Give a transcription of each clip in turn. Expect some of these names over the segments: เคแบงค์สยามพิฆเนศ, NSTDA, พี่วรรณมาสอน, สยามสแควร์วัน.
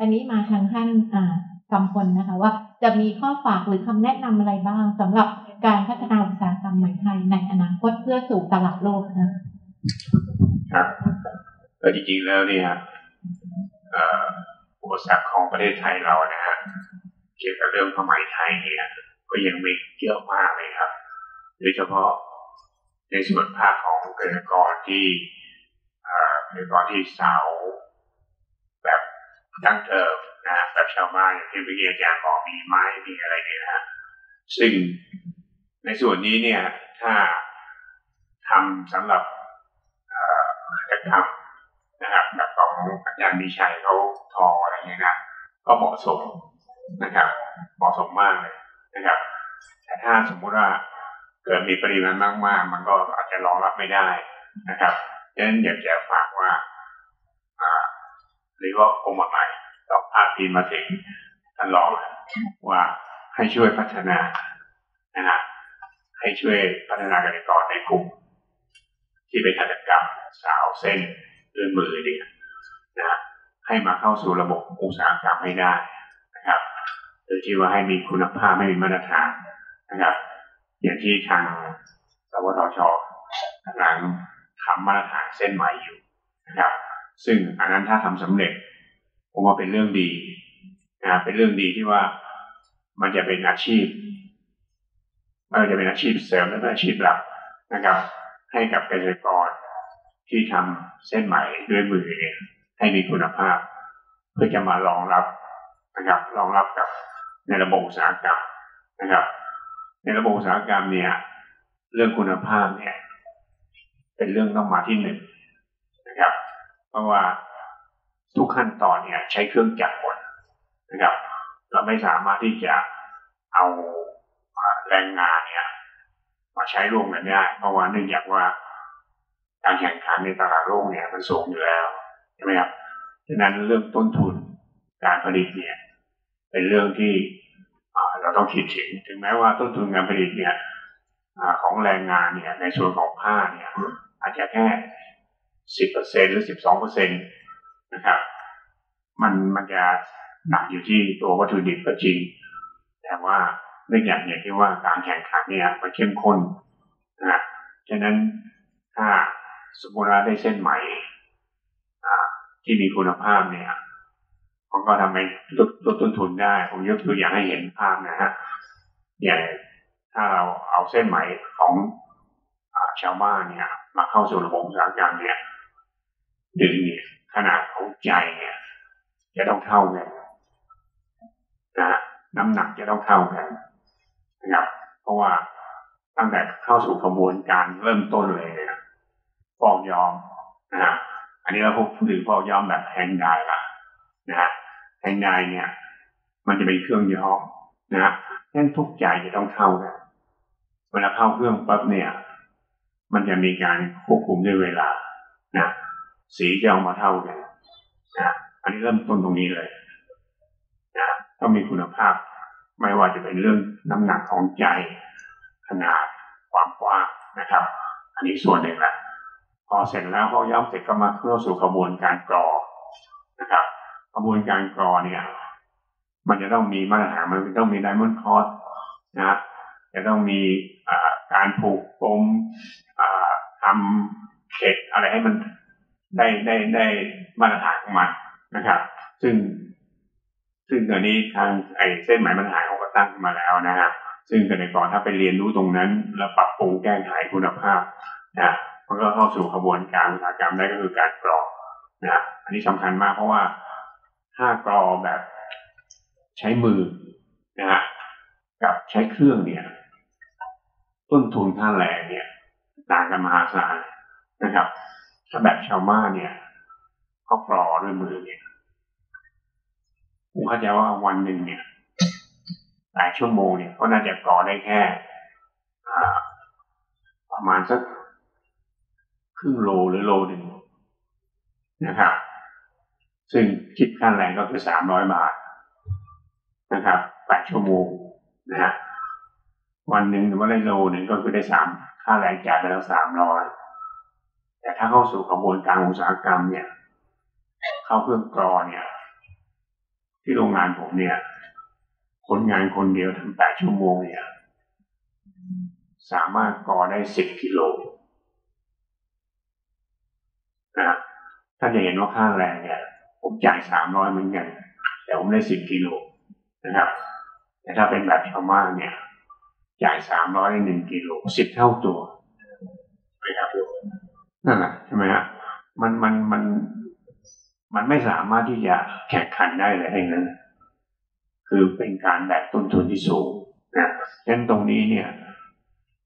อันนี้มาทางท่านกำพลนะคะว่าจะมีข้อฝากหรือคำแนะนำอะไรบ้างสำหรับการพัฒนาอุตสาหกรรมใหม่ไทยในอนาคตเพื่อสู่ตลาดโลกนะครับแล้วจริงๆแล้วเนี่ยอุปสรรคของประเทศไทยเรานะฮะเกี่ยวกับเรื่องผ้าไหมไทยเนี่ยก็ยังมีเยอะมากเลยครับโดยเฉพาะในส่วนภาคของเกษตรกรที่สาวแบบตั้งเดิมนะแบบชาวบ้านอย่างที่วิทยาจารย์บอกมีไม้มีอะไรเนี่ยนะซึ่งในส่วนนี้เนี่ยถ้าทำสำหรับกิจกรรมนะครับแบบของอาจารย์มีชัยเขาทออะไรเงี้ยนะก็เหมาะสมนะครับเหมาะสมมากเลยนะครับแต่ถ้าสมมุติว่าเกิดมีปริมาณมากๆมันก็อาจจะรองรับไม่ได้นะครับดังนั้นอยากจะฝากว่าหรือว่ากรมใหม่ต่อภาคที่มาถึงท่านรองว่าให้ช่วยพัฒนานะครับให้ช่วยพัฒนาเกษตรกรในกลุ่มที่เป็นหัตถกรรมสาวเส้นด้วยมือเนี่ยนะให้มาเข้าสู่ระบบอุตสาหกรรมให้ได้นะครับโดยที่ว่าให้มีคุณภาพให้มีมาตรฐานนะครับอย่างที่ทางสวทช.กำลังทำมาตรฐานเส้นใหม่อยู่นะครับซึ่งอันนั้นถ้าทำสำเร็จผมว่าเป็นเรื่องดีนะเป็นเรื่องดีที่ว่ามันจะเป็นอาชีพเสริมและอาชีพหลักนะครับให้กับเกษตรกรที่ทำเส้นไหมด้วยมือให้มีคุณภาพเพื่อจะมารองรับนะครับรองรับกับในระบบอุตสาหกรรมนะครับในระบบอุตสาหกรรมเนี่ยเรื่องคุณภาพเนี่ยเป็นเรื่องต้องมาที่หนึ่งนะครับเพราะว่าทุกขั้นตอนเนี่ยใช้เครื่องจักรหมดนะครับเราไม่สามารถที่จะเอาแรงงานเนี่ยมาใช้ร่วมกันได้เพราะว่าเนื่องจากว่าการแข่งขันในตลาดโลกเนี่ยมันสูงอยู่แล้วใช่ไหมครับฉะนั้นเรื่องต้นทุนการผลิตเนี่ยเป็นเรื่องที่เราต้องคิดถึงแม้ว่าต้นทุนการผลิตเนี่ยของแรงงานเนี่ยในส่วนของผ้าเนี่ยอาจจะแค่ 10% หรือ 12% นะครับมันจะหนักอยู่ที่ตัววัตถุดิบก็จริงแต่ว่าเรื่องอย่างที่ว่าการแข่งขันเนี่ยมันเข้มข้นนะฉะนั้นถ้าสมมติว่าได้เส้นใหม่ที่มีคุณภาพเนี่ยมันก็ทำให้ลดต้นทุนได้ผมยกตัวอย่างให้เห็นภาพนะฮะอย่างถ้าเราเอาเส้นใหม่ของชาวบ้านเนี่ยมาเข้าสู่ระบบอุตสาหกรรมเนี่ยดึงเนี่ยขนาดของใจเนี่ยจะต้องเท่ากันนะน้ำหนักจะต้องเท่ากันนะครับเพราะว่าตั้งแต่เข้าสู่กระบวนการเริ่มต้นเลยนะฟอกย้อมนะฮะอันนี้เราพูดถึงฟอกย้อมแบบแฮนด์ไดร์ละนะฮะแฮนด์ไดร์เนี่ยมันจะเป็นเครื่องย้อมนะฮะแน่นทุกใจจะต้องเท่ากันเวลาเข้าเครื่องปั๊บเนี่ยมันจะมีการควบคุมด้วยเวลานะสีจะออกมาเท่ากันนะอันนี้เริ่มต้นตรงนี้เลยนะต้องมีคุณภาพไม่ว่าจะเป็นเรื่องน้ำหนักของใจขนาดความกว้างนะครับอันนี้ส่วนหนึ่งละพอเสร็จแล้วพอย้อมเสร็จก็มาเข้าสู่กระบวนการกรอนะครับกระบวนการกรอเนี่ยมันจะต้องมีมาตรฐานมันต้องมีไดมอนด์คอร์สนะจะต้องมีการผูกปมทำเข็ดอะไรให้มันได้มาตรฐานของมันนะครับซึ่งตอนนี้ทางไอ้เส้นไหมมาตรฐานเขาก็ตั้งมาแล้วนะครับซึ่งเกษตรกรถ้าไปเรียนรู้ตรงนั้นแล้วปรับปรุงแก้ไขคุณภาพนะมันก็เข้าสู่กระบวนการอุตสาหกรรมได้ก็คือการกรอนะอันนี้สำคัญมากเพราะว่าถ้ากรอแบบใช้มือนะฮะกับใช้เครื่องเนี่ยต้นทุนค่าแรงเนี่ยต่างกันมหาศาลนะครับถ้าแบบชาวบ้านเนี่ยก็กรอด้วยมือเนี่ยผมเข้าใจว่าวันหนึ่งเนี่ยหลายชั่วโมงเนี่ยก็น่าจะกรอได้แค่ประมาณสักครึ่งโลหรือโลหนึ่งนะครับซึ่งคิดค่าแรงก็คือ300 บาทนะครับ8 ชั่วโมงนะฮะวันหนึ่งหรือว่าได้โลหนึ่งก็คือได้ค่าแรงจ่ายไปแล้ว300แต่ถ้าเข้าสู่กระบวนการอุตสาหกรรมเนี่ยเข้าเครื่องกรอเนี่ย ที่โรงงานผมเนี่ยคนงานคนเดียวทำ8 ชั่วโมงเนี่ยสามารถก่อได้10 กิโลนะท่านจะเห็นว่าค่าแรงเนี่ยผมจ่าย300เหมือนกันแต่ผมได้10 กิโลนะครับแต่ถ้าเป็นแบบชาวบ้านเนี่ยจ่าย300ได้1 กิโล10 เท่าตัวนะครับนั่นแหละใช่ไหมฮะมันไม่สามารถที่จะแข่งขันได้เลยอย่างนั้นคือเป็นการแบกต้นทุนที่สูงนะฉะนั้นตรงนี้เนี่ย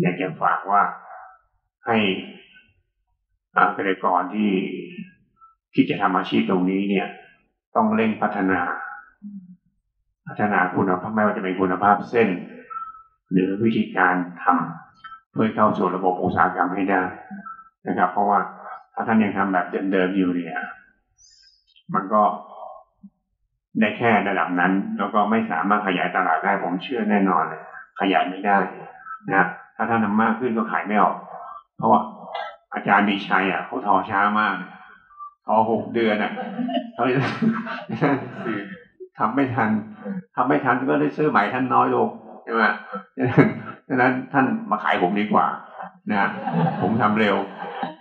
อยากจะฝากว่าให้เกษตรกรที่จะทำอาชีพตรงนี้เนี่ยต้องเร่งพัฒนาคุณภาพไม่ว่าจะเป็นคุณภาพเส้นหรือวิธีการทำเพื่อเข้าสู่ระบบอุตสาหกรรมให้ได้นะครับเพราะว่าถ้าท่านยังทำแบบเดิมๆอยู่เนี่ยมันก็ได้แค่ระดับนั้นแล้วก็ไม่สามารถขยายตลาดได้ผมเชื่อแน่นอนเลยขยายไม่ได้นะถ้าท่านทำมากขึ้นก็ขายไม่ออกเพราะว่าอาจารย์มีชัยเขาทอช้ามากทอ6 เดือนเขาทำไม่ทันก็ได้ซื้อใหม่ท่านน้อยลงใช่ไหมดังนั้นท่านมาขายผมดีกว่านะผมทำเร็ว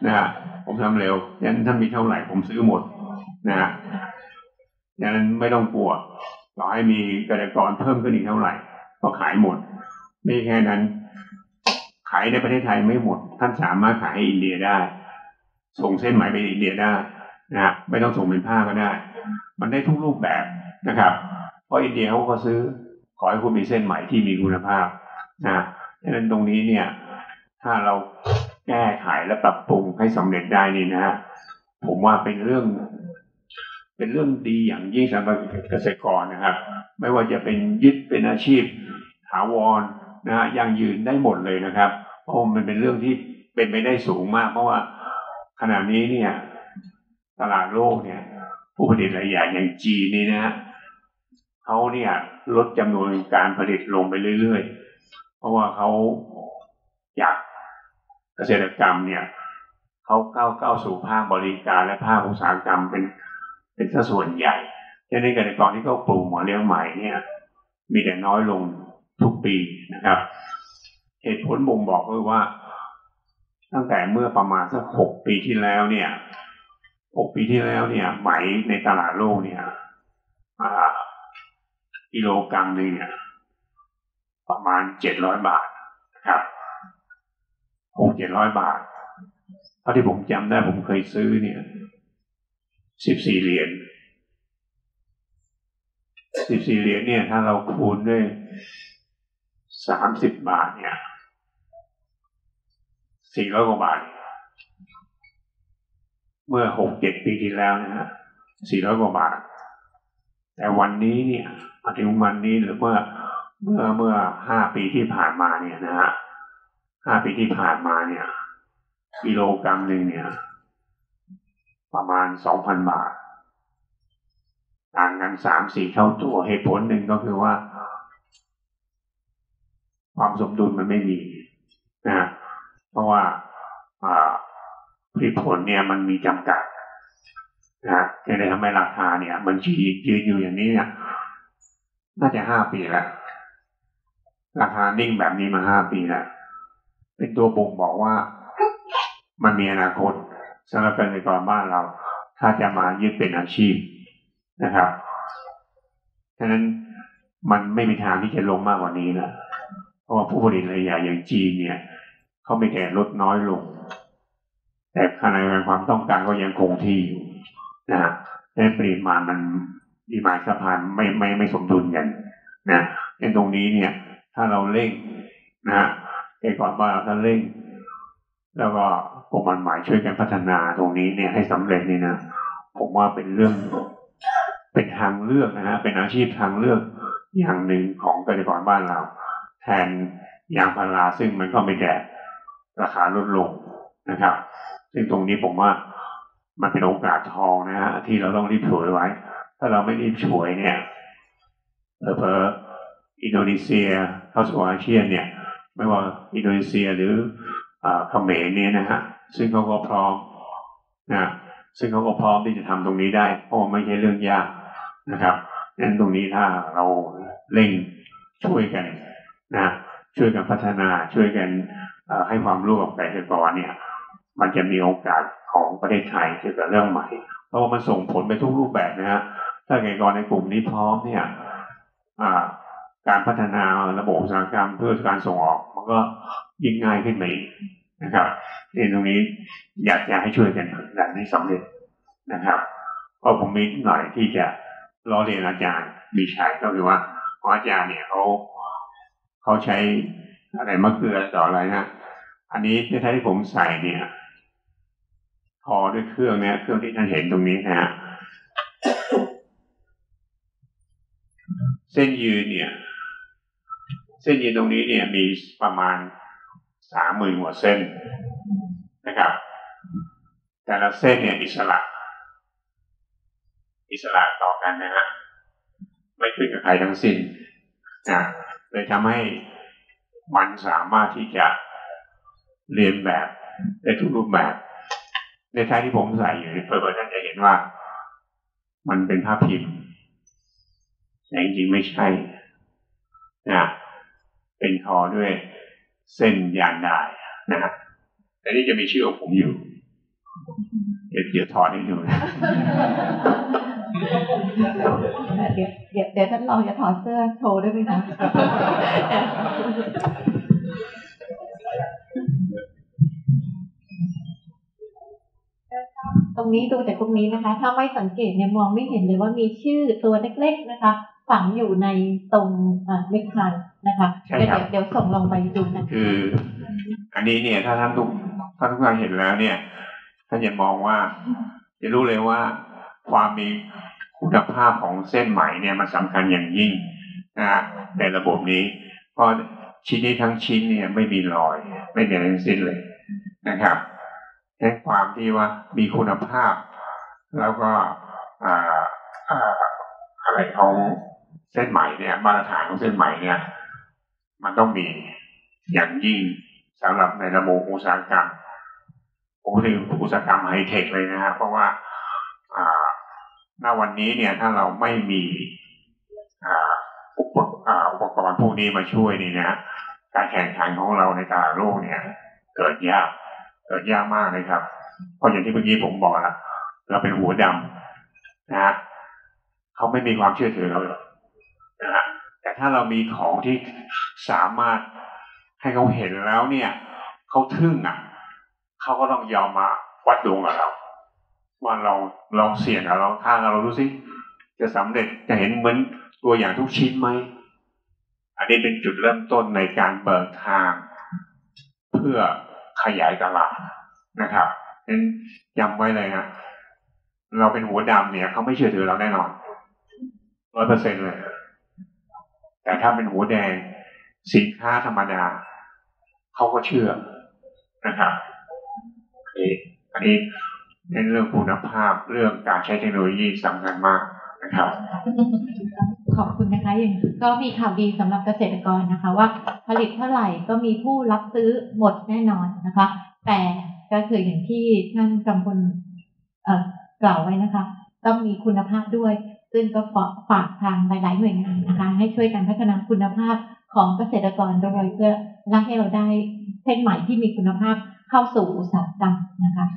นะผมทำเร็วดังนั้นท่านมีเท่าไหร่ผมซื้อหมดนะดังนั้นไม่ต้องกลัวต่อให้มีเกษตรกรเพิ่มขึ้นอีกเท่าไหร่ก็ขายหมดไม่แค่นั้นขายในประเทศไทยไม่หมดท่านสามารถขายอินเดียได้ส่งเส้นไหมไปอินเดียได้นะครับไม่ต้องส่งเป็นผ้าก็ได้มันได้ทุกรูปแบบนะครับเพราะอินเดียเขาก็ซื้อขอให้คุณมีเส้นไหมที่มีคุณภาพนะดังนั้นตรงนี้เนี่ยถ้าเราแก้ไขและปรับปรุงให้สำเร็จได้นี่นะผมว่าเป็นเรื่องดีอย่างยิ่งสำหรับเกษตรกรนะครับไม่ว่าจะเป็นยึดเป็นอาชีพถาวรนะยังยืนได้หมดเลยนะครับเพราะมันเป็นเรื่องที่เป็นไปได้สูงมากเพราะว่าขณะนี้เนี่ยตลาดโลกเนี่ยผู้ผลิตรายใหญ่อย่างจีนนี่นะฮะเขาเนี่ยลดจำนวนการผลิตลงไปเรื่อยๆเพราะว่าเขาอยากเกษตรกรรมเนี่ยเขาก้าวสู่ภาคบริการและภาคอุตสาหกรรมเป็นสัดส่วนใหญ่ดังนั้นเกษตรกรที่เขาปลูกหมอนเลี้ยงไหมเนี่ยมีแต่น้อยลงทุกปีนะครับเหตุผลบ่งบอกก็คือว่าตั้งแต่เมื่อประมาณสัก6 ปีที่แล้วเนี่ยไหมในตลาดโลกเนี่ยกิโลกรัมนึงเนี่ยประมาณ700 บาทนะครับ700 บาทเท่าที่ผมจำได้ผมเคยซื้อเนี่ย14 เหรียญ14 เหรียญเนี่ยถ้าเราคูณด้วย30 บาทเนี่ย400 กว่าบาทเมื่อ 6-7 ปีที่แล้วนะฮะ400 กว่าบาทแต่วันนี้เนี่ยปัจจุบันนี้หรือเมื่อ5 ปีที่ผ่านมาเนี่ยนะฮะ5 ปีที่ผ่านมาเนี่ยกิโลกรัมนึงเนี่ยประมาณ 2,000 บาทต่างกัน 3-4 เท่าตัวเหตุผลหนึ่งก็คือว่าความสมดุลมันไม่มีนะเพราะว่าผลิตผลเนี่ยมันมีจำกัดนะจะได้ทำให้ราคาเนี่ยมันยืนอยู่อย่างนี้เนี่ยน่าจะ5 ปีแล้วราคานิ่งแบบนี้มา5 ปีแล้วเป็นตัวบ่งบอกว่ามันมีอนาคตสำหรับเกษตรกรบ้านเราถ้าจะมายึดเป็นอาชีพนะครับฉะนั้นมันไม่มีทางที่จะลงมากกว่านี้นะเพราะว่าผู้ผลิตรายใหญ่อย่างจีนเนี่ยเขาไม่แต่ลดน้อยลงแต่ขณะในความต้องการก็ยังคงที่อยู่นะฮะในปริมาณมันดีมานด์ซัพพลายไม่สมดุลกันนะในตรงนี้เนี่ยถ้าเราเร่งนะฮะเกษตรกรบ้านเราถ้าเร่งแล้วก็กรมหมายช่วยกันพัฒนาตรงนี้เนี่ยให้สำเร็จนี่นะผมว่าเป็นเรื่องเป็นทางเลือกนะฮะเป็นอาชีพทางเลือกอย่างหนึ่งของเกษตรกรบ้านเราแทนยางพาราซึ่งมันก็ไม่แก่ราคาลดลงนะครับซึ่งตรงนี้ผมว่ามันเป็นโอกาสทองนะฮะที่เราต้องรีบฉวยไว้ถ้าเราไม่รีบฉวยเนี่ยเผลออินโดนีเซียเข้าสู่อาเซียนเนี่ยไม่ว่าอินโดนีเซียหรือเขมรเนี่ยนะฮะซึ่งเขาก็พร้อมนะซึ่งเขาก็พร้อมที่จะทำตรงนี้ได้เพราะไม่ใช่เรื่องยากนะครับ งั้นตรงนี้ถ้าเราเร่งช่วยกันนะช่วยกันพัฒนาช่วยกันให้ความรู้กับเกษตรกรเนี่ยมันจะมีโอกาสของประเทศไทยเกี่ยวกับเรื่องใหม่เพราะว่ามันส่งผลไปทุกรูปแบบนะฮะถ้าเกษตรกรในกลุ่มนี้พร้อมเนี่ยการพัฒนาระบบอุตสาหกรรมเพื่อการส่งออกมันก็ยิ่งง่ายขึ้นไปนะครับในตรงนี้อยากจะให้ช่วยกันผลักดันให้สำเร็จนะครับก็ผมมีหน่อยที่จะล้อเลียนอาจารย์มีชัยก็คือว่าอาจารย์เนี่ยเขาใช้อะไรมะเกลือต่ออะไรนะอันนี้ถ้าที่ผมใส่เนี่ยพอด้วยเครื่องเนี่ยเครื่องที่ท่านเห็นตรงนี้นะฮะ เส้นยืนเนี่ยเส้นยืนตรงนี้เนี่ยมีประมาณ30,000กว่าเส้นนะครับแต่ละเส้นเนี่ยอิสระต่อกันนะฮะไม่ขึ้นกับใครทั้งสิ้นนะเลยทำให้มันสามารถที่จะเรียนแบบได้ทุกรูปแบบในท้ายที่ผมใส่อยู่เพื่อนๆท่านจะเห็นว่ามันเป็นภาพพิมพ์แต่จริงๆไม่ใช่นะเป็นทอด้วยเส้นยางได้นะครับแต่นี่จะมีชื่อของผมอยู่เดี๋ยวถอดให้ดูนะเดี๋ยวท่านลองจะถอดเสื้อโชว์ได้ไหมคะตรงนี้ดูแต่ตรงนี้นะคะถ้าไม่สังเกตเนี่ยมองไม่เห็นเลยว่ามีชื่อตัวเล็กๆนะคะฝังอยู่ในตรงเล็กน้อยนะคะเดี๋ยวส่งลงไปดูนะคืออันนี้เนี่ยถ้าท่านทุกท่านเห็นแล้วเนี่ยท่านจะมองว่าจะรู้เลยว่าความมีคุณภาพของเส้นไหมเนี่ยมันสำคัญอย่างยิ่งนะในระบบนี้เพราะชิ้นนี้ทั้งชิ้นเนี่ยไม่มีรอยไม่มีอะไรทั้งสิ้นเลยนะครับในความที่ว่ามีคุณภาพแล้วก็อะไรของเส้นไหมเนี่ยมาตรฐานของเส้นไหมเนี่ยมันต้องมีอย่างยิ่งสำหรับในระบบอุตสาหกรรมผมถืออุตสาหกรรมไฮเทคเลยนะครับเพราะว่าณวันนี้เนี่ยถ้าเราไม่มีอุปกรณ์พวกนี้มาช่วยนี่นะการแข่งขันของเราในตลาดโลกเนี่ยเกิดยากมากเลยครับเพราะอย่างที่เมื่อกี้ผมบอกแล้วเราเป็นหัวดำนะฮะเขาไม่มีความเชื่อถือเราหรอกนะฮะแต่ถ้าเรามีของที่สามารถให้เขาเห็นแล้วเนี่ยเขาทึ่งอ่ะเขาก็ต้องยอมมาวัดดวงกับเราว่าเราลองเสี่ยงกับเราท้ากับเราดูสิจะสำเร็จจะเห็นเหมือนตัวอย่างทุกชิ้นไหมอันนี้เป็นจุดเริ่มต้นในการเบิกทางเพื่อขยายตลาดนะครับงั้นย้ำไว้เลยนะเราเป็นหัวดำเนี่ยเขาไม่เชื่อถือเราแน่นอน 100% เลยแต่ถ้าเป็นหัวแดงสินค้าธรรมดาเขาก็เชื่อนะครับอันนี้ในเรื่องคุณภาพเรื่องการใช้เทคโนโลยีสำคัญมากนะครับขอบคุณนะคะยังก็มีข่าวดีสำหรับเกษตรกรนะคะว่าผลิตเท่าไหร่ก็มีผู้รับซื้อหมดแน่นอนนะคะแต่ก็คืออย่างที่ท่านกำพลกล่าวไว้นะคะต้องมีคุณภาพด้วยซึ่งก็ฝากทางหลายๆหน่วยงานนะคะให้ช่วยกันพัฒนาคุณภาพของเกษตรกรโดยเพื่อให้เราได้เส้นไหมที่มีคุณภาพเข้าสู่อุตสาหกรรมนะคะ